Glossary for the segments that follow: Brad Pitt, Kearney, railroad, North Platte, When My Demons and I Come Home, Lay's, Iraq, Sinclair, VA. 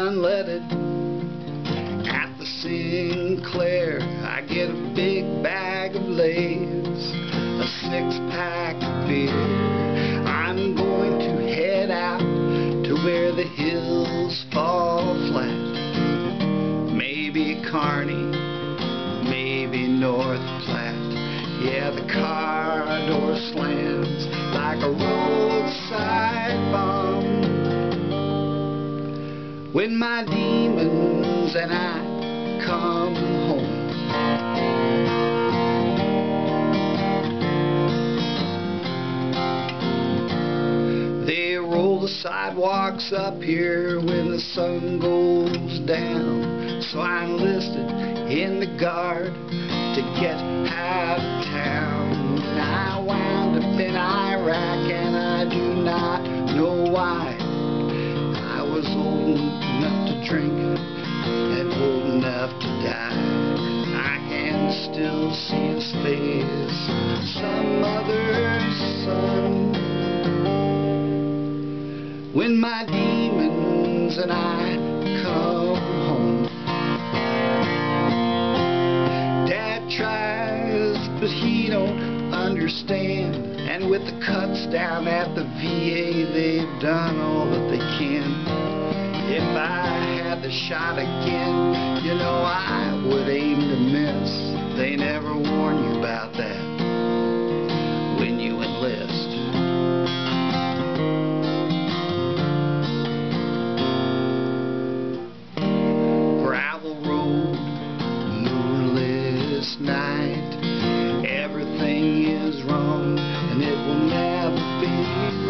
unleaded at the Sinclair. I get a big bag of Lay's, a six-pack of beer. I'm going to head out to where the hills fall flat. Maybe Kearney, maybe North Platte. Yeah, the car door slams like a roadside bomb. When my demons and I come home, they roll the sidewalks up here when the sun goes down. So I enlisted in the guard to get out of town. I wound up in Iraq and I do not know why. I was old enough to drink and old enough to die. I can still see his face, some other's son. When my demons and I come home, but he don't understand. And with the cuts down at the VA, they've done all that they can. If I had the shot again, you know I would aim to miss. They never warn you about that when you enlist. Gravel road, moonless night, is wrong and it will never be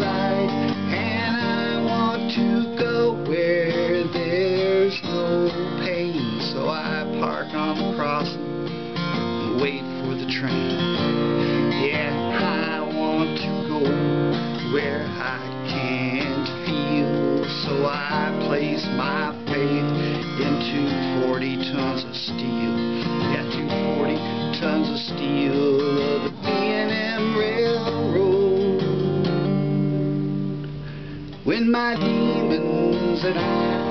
right. And I want to go where there's no pain, so I park on the crossing and wait for the train. Yeah, I want to go where I can't feel, so I place my faith into 40 tons of steel. Yeah, 240 tons of steel of the Railroad. When my demons and I